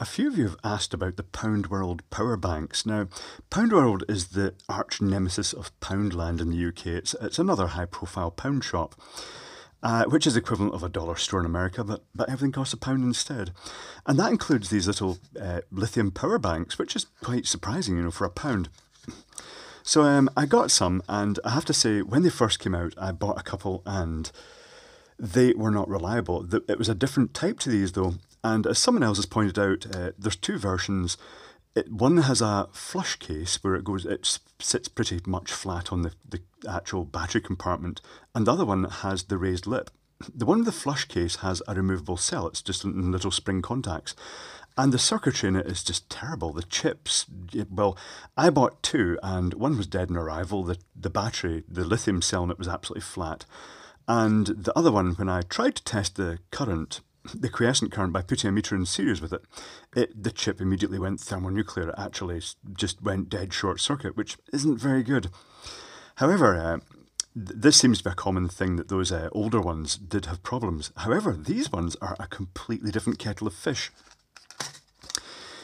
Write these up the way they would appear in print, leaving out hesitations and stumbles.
A few of you have asked about the Pound World power banks. Now, Pound World is the arch nemesis of Poundland in the UK. It's another high-profile pound shop, which is equivalent of a dollar store in America, but everything costs a pound instead. And that includes these little lithium power banks, which is quite surprising, you know, for a pound. So I got some, and I have to say, when they first came out, I bought a couple, and they were not reliable. It was a different type to these, though. And as someone else has pointed out, there's two versions. One has a flush case where it sits pretty much flat on the actual battery compartment, and the other one has the raised lip. The one with the flush case has a removable cell. It's just in little spring contacts. And the circuitry in it is just terrible. The chips, well, I bought two, and one was dead on arrival. The battery, the lithium cell in it was absolutely flat. And the other one, when I tried to test the current, the quiescent current, by putting a meter in series with it, the chip immediately went thermonuclear. It actually just went dead short circuit, which isn't very good. However, this seems to be a common thing, that those older ones did have problems. However, these ones are a completely different kettle of fish.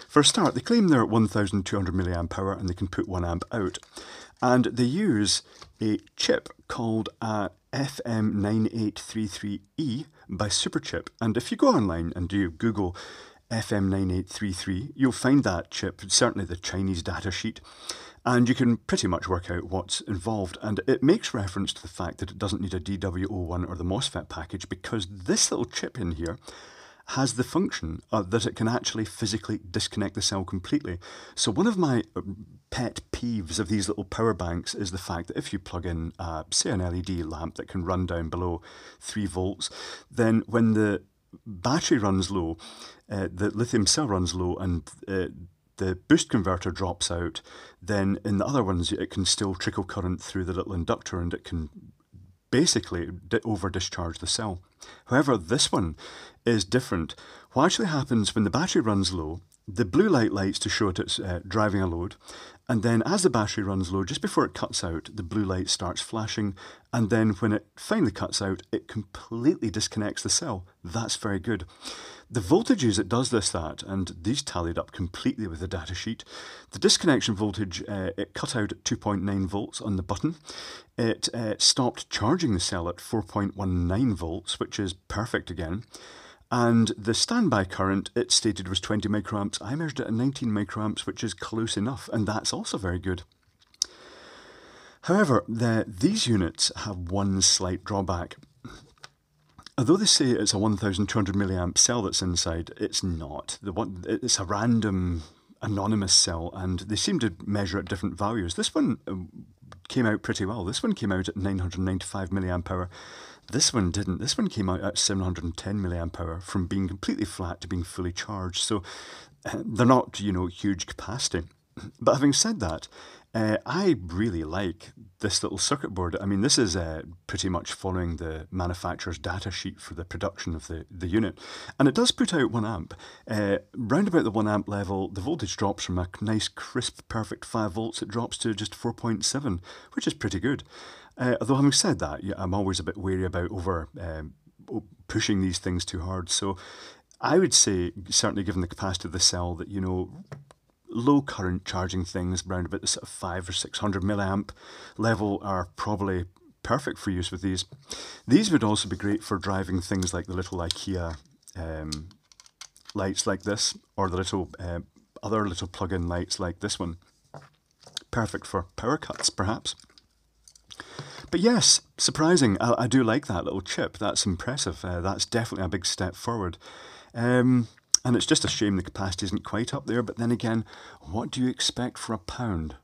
For a start, they claim they're at 1,200 milliamp hour and they can put 1 amp out. And they use a chip called a FM9833E by Superchip. And if you go online and do Google FM9833, you'll find that chip, certainly the Chinese data sheet, and you can pretty much work out what's involved. And it makes reference to the fact that it doesn't need a DW01 or the MOSFET package, because this little chip in here has the function that it can actually physically disconnect the cell completely. So one of my pet peeves of these little power banks is the fact that if you plug in, say, an LED lamp that can run down below 3 volts, then when the battery runs low, the lithium cell runs low, and the boost converter drops out, then in the other ones it can still trickle current through the little inductor, and it can basically over-discharge the cell. However, this one is different. What actually happens when the battery runs low, the blue light lights to show it's driving a load, and then as the battery runs low, just before it cuts out, the blue light starts flashing, and then when it finally cuts out, it completely disconnects the cell. That's very good. The voltages it does that, and these tallied up completely with the datasheet. The disconnection voltage, it cut out at 2.9 volts on the button. It stopped charging the cell at 4.19 volts, which is perfect again. And the standby current, it stated, was 20 microamps. I measured it at 19 microamps, which is close enough, and that's also very good. However, these units have one slight drawback. Although they say it's a 1,200 milliamp cell that's inside, it's not. It's a random, anonymous cell, and they seem to measure at different values. This one came out pretty well. This one came out at 995 milliamp hour. This one didn't. This one came out at 710 milliamp hour, from being completely flat to being fully charged. So they're not, you know, huge capacity. But having said that, I really like this little circuit board. I mean, this is pretty much following the manufacturer's data sheet for the production of the unit. And it does put out 1 amp. Round about the 1 amp level, the voltage drops from a nice, crisp, perfect 5 volts, it drops to just 4.7, which is pretty good. Although having said that, yeah, I'm always a bit wary about pushing these things too hard. So I would say, certainly given the capacity of the cell, that, you know, low current charging things around about the sort of 500 or 600 milliamp level are probably perfect for use with these. These would also be great for driving things like the little IKEA lights like this, or the little other little plug-in lights like this one. Perfect for power cuts, perhaps. But yes, surprising. I do like that little chip. That's impressive. That's definitely a big step forward. And it's just a shame the capacity isn't quite up there, but then again, what do you expect for a pound?